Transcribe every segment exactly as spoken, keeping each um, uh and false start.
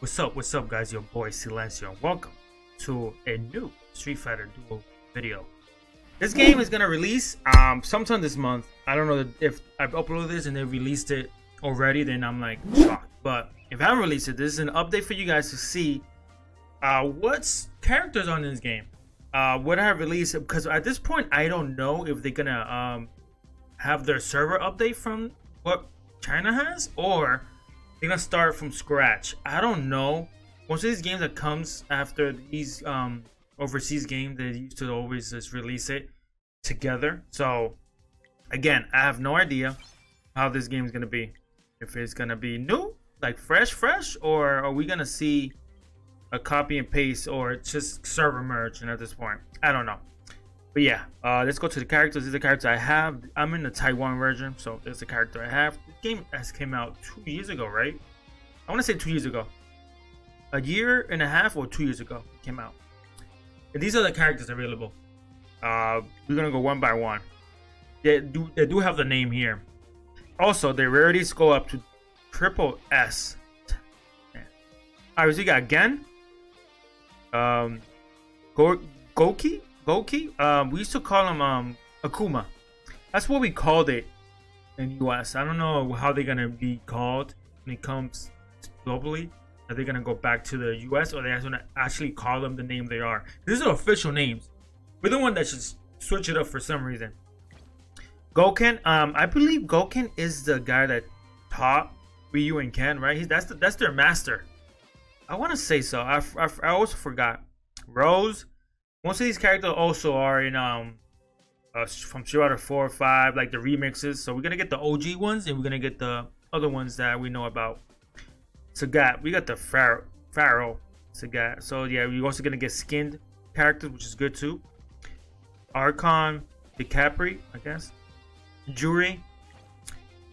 What's up, what's up guys, your boy Silencio, and welcome to a new Street Fighter Duel video. This game is gonna release um, sometime this month. I don't know if I've uploaded this and they released it already, then I'm like shocked. But if I haven't released it, this is an update for you guys to see uh, what's characters on this game. Uh, what I have released, because at this point, I don't know if they're gonna um, have their server update from what China has, or they're gonna start from scratch. I don't know. Once these games that comes after these um, overseas games, they used to always just release it together. So again, I have no idea how this game is gonna be. If it's gonna be new, like fresh, fresh, or are we gonna see a copy and paste, or just server merge? And at this point, I don't know. But yeah, uh, let's go to the characters. These are the characters I have. I'm in the Taiwan version, so there's the character I have. This game has came out two years ago, right? I want to say two years ago. A year and a half or two years ago it came out. And these are the characters available. Uh, we're going to go one by one. They do, they do have the name here. Also, their rarities go up to triple S. Yeah. Alright, so you got Ken. Um, Go Gouki? Gouki, um, we used to call him um, Akuma. That's what we called it in U S. I don't know how they're gonna be called when it comes globally. Are they gonna go back to the U S, or are they gonna actually call them the name they are? These are official names. We're the one that should switch it up for some reason. Gouken, um, I believe Gouken is the guy that taught Ryu and Ken, right? He, that's the, that's their master. I want to say so. I, I I also forgot. Rose. Most of these characters also are in um uh, from Street Fighter four or five, like the remixes. So we're gonna get the O G ones, and we're gonna get the other ones that we know about. Sagat, we got the Pharaoh, Pharaoh Sagat. So yeah, we're also gonna get skinned characters, which is good too. Archon, Dicapri, I guess. Jury,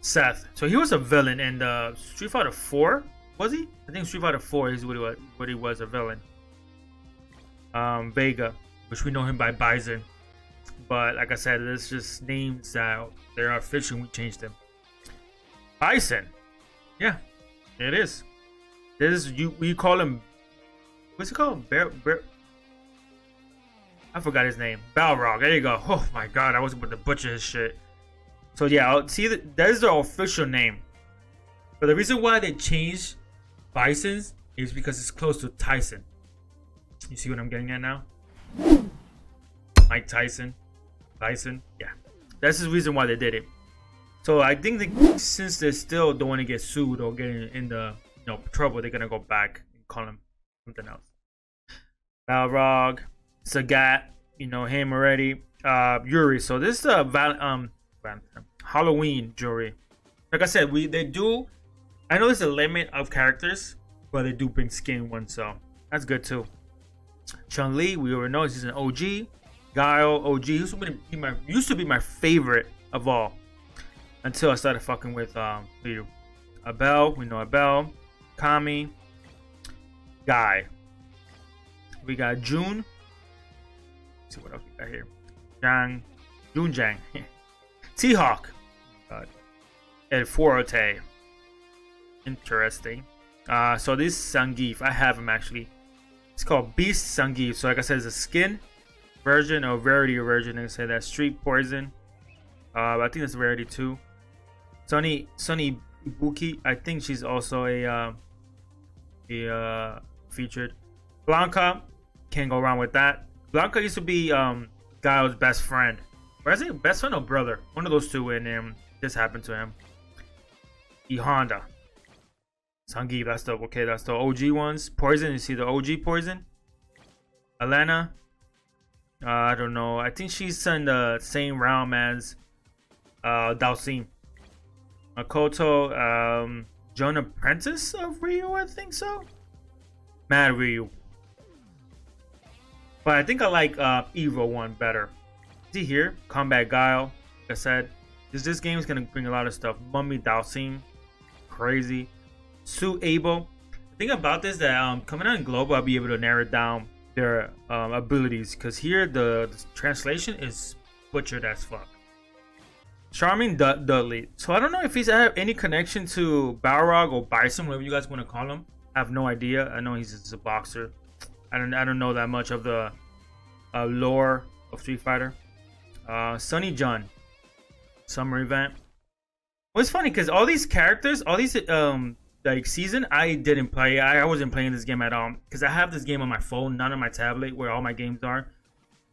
Seth. So he was a villain in the Street Fighter four, was he? I think Street Fighter four is what he was. What he was a villain. Um, Vega, which we know him by Bison, but like I said, it's just names that they're official. We changed them. Bison, yeah, it is. This is you. We call him. What's it called? Bear, Bear, I forgot his name. Balrog. There you go. Oh my God, I was about to butcher his shit. So yeah, I'll see, that that is the official name. But the reason why they changed Bison's is because it's close to Tyson. You see what I'm getting at now? Mike Tyson. Bison. Yeah. That's the reason why they did it. So I think that since they still don't want to get sued or get in the you know trouble, they're going to go back and call him something else. Balrog. Sagat. You know him already. Uh, Yuri. So this is a val um, Halloween Jury. Like I said, we they do... I know there's a limit of characters, but they do bring skin ones, so that's good too. Chun-Li, we already know she's an O G. Guile, O G, used to be my used to be my favorite of all until I started fucking with um Ryu. Abel, we know Abel. Kami, Guy. We got Jun. Let's see what else we got here. Jang, Jun Jang, T-Hawk, El Forte. Interesting. Uh, so this Sangeef, I have him actually. It's called Beast Sangeef. So like I said, it's a skin version or rarity version. They say that Street Poison. Uh, I think that's rarity too. Sunny Sunny Buki. I think she's also a uh, a uh, featured. Blanca, can't go wrong with that. Blanca used to be um, Guile's best friend. Or is it best friend or brother? One of those two. And um, this happened to him. E. Honda. Sangeef, that's the okay, that's the O G ones. Poison, you see the O G Poison. Alana, uh, I don't know. I think she's in the same realm as uh, Dalsim. Makoto, um, John Apprentice of Ryu, I think so. Mad Ryu, but I think I like uh, Evil one better. See here, Combat Guile. Like I said, this this game is gonna bring a lot of stuff. Mummy Dalsim, crazy. Sue Abel. The thing about this that um, coming out in global, I'll be able to narrow down their um, abilities, because here the, the translation is butchered as fuck. Charming D Dudley. So I don't know if he's have any connection to Balrog or Bison, whatever you guys want to call him. I have no idea. I know he's just a boxer. I don't. I don't know that much of the uh, lore of Street Fighter. Uh, Sunny John, summer event. Well, it's funny because all these characters, all these um like season, I didn't play. I, I wasn't playing this game at all because I have this game on my phone, not on my tablet, where all my games are.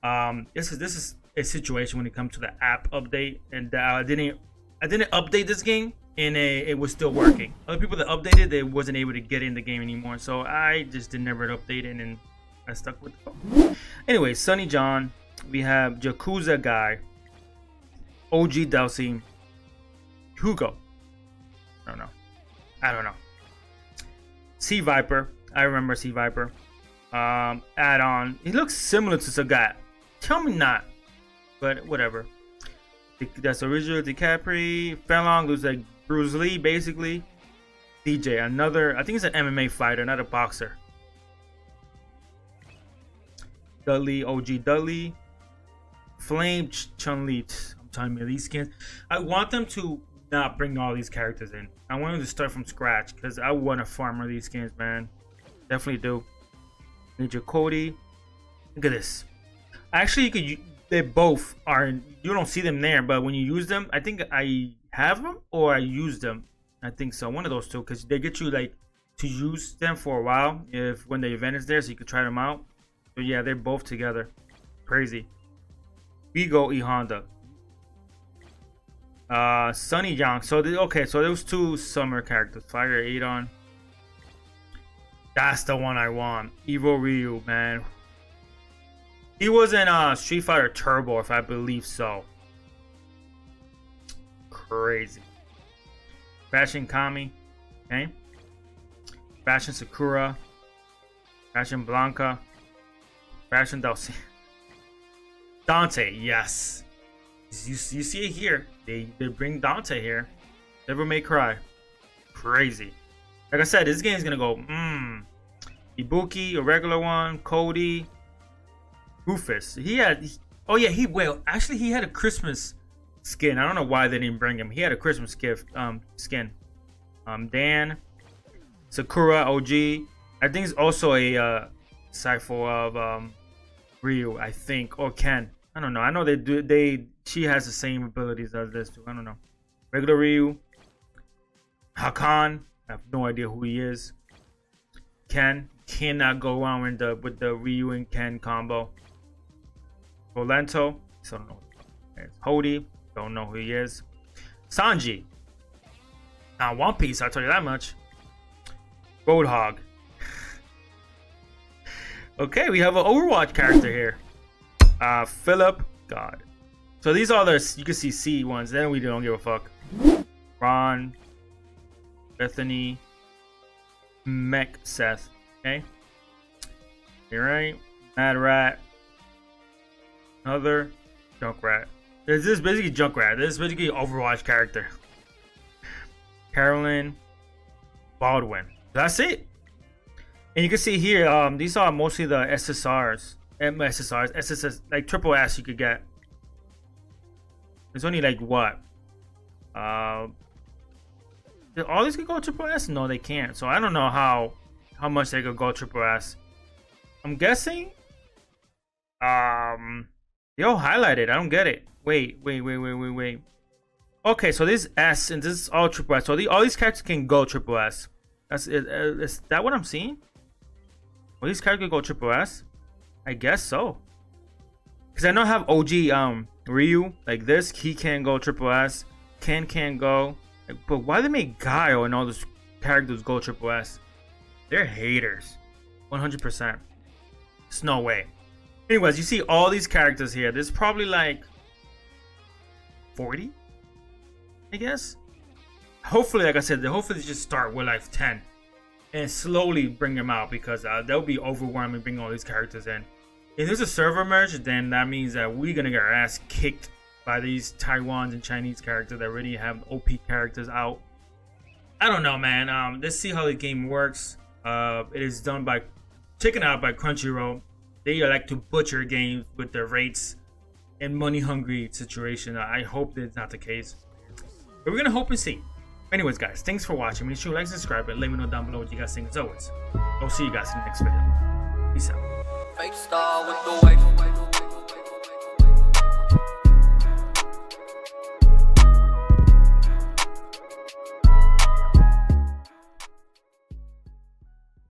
Um, this is this is a situation when it comes to the app update, and uh, I didn't I didn't update this game. And a, it was still working. Other people that updated, they wasn't able to get in the game anymore. So I just didn't ever update it, and I stuck with the phone. Anyway, Sunny John. We have Yakuza Guy, O G Delsey, Hugo. I don't know. I don't know. C-Viper. I remember C-Viper. Um, add-on. He looks similar to Sagat. Tell me not. But whatever. That's original Dicapri. Fenlong looks like Bruce Lee, basically. D J, another, I think it's an M M A fighter, not a boxer. Dudley, O G Dudley. Flame, Chun-Li. I'm telling you, these skins. I want them to not bring all these characters in. I want them to start from scratch because I want to farmer these skins, man. Definitely do. Ninja Cody. Look at this. Actually, you could. They both are, you don't see them there, but when you use them, I think I have them or I use them. I think so, one of those two, because they get you like to use them for a while if when the event is there, so you could try them out. So yeah, they're both together. Crazy. Vigo E. Honda. Uh, Sunny Young. So the, okay, so those two summer characters, Fire Adon. That's the one I want. Evil Ryu, man. He was in uh, Street Fighter Turbo, if I believe so. Crazy. Fashion Kami. Okay. Fashion Sakura. Fashion Blanca. Fashion Dante. Dante, yes. You, you see it here. They, they bring Dante here. Devil May Cry. Crazy. Like I said, this game is going to go, mmm. Ibuki, a regular one. Cody. Rufus, he had, oh yeah, he, well, actually he had a Christmas skin. I don't know why they didn't bring him. He had a Christmas gift, um, skin. Um, Dan, Sakura, O G. I think it's also a, uh, cypher of, um, Ryu, I think, or Ken. I don't know. I know they do, they, she has the same abilities as this too. I don't know. Regular Ryu, Hakan, I have no idea who he is. Ken, cannot go on with the, with the Ryu and Ken combo. Volento, so don't know. Hody, don't know who he is. Sanji, not One Piece, I'll tell you that much. Roadhog. Okay, we have an Overwatch character here. Uh, Philip, God. So these are the, you can see C ones, then we don't give a fuck. Ron, Bethany, Mech, Seth, okay? You're right. Mad Rat. Another Junkrat. This is basically Junkrat. This is basically an Overwatch character. Carolyn Baldwin. That's it. And you can see here, um, these are mostly the S S Rs. M S S Rs, S S S, like triple S you could get. There's only like what? Uh, all these could go triple S? No, they can't. So I don't know how how much they could go triple S. I'm guessing. Um. Yo, highlighted. I don't get it. Wait, wait, wait, wait, wait, wait. Okay, so this S and this is all triple S. So the, all these characters can go triple S. That's is, is that what I'm seeing? Will these characters go triple S? I guess so. Cause I know I have O G um Ryu like this. He can go triple S. Ken can go. But why they make Guile and all those characters go triple S? They're haters. one hundred percent. It's no way. Anyways, you see all these characters here. There's probably like forty, I guess. Hopefully, like I said, hopefully they just start with like ten and slowly bring them out because uh, they'll be overwhelming bringing all these characters in. If there's a server merge, then that means that we're gonna get our ass kicked by these Taiwanese and Chinese characters that already have O P characters out. I don't know, man. Um, let's see how the game works. Uh, it is done by taken out by Crunchyroll. They like to butcher games with their rates and money hungry situation. I hope that's not the case. But we're going to hope and see. Anyways guys, thanks for watching. Make sure you like, subscribe, and let me know down below what you guys think as always. I'll see you guys in the next video. Peace out. Fake star with the wave.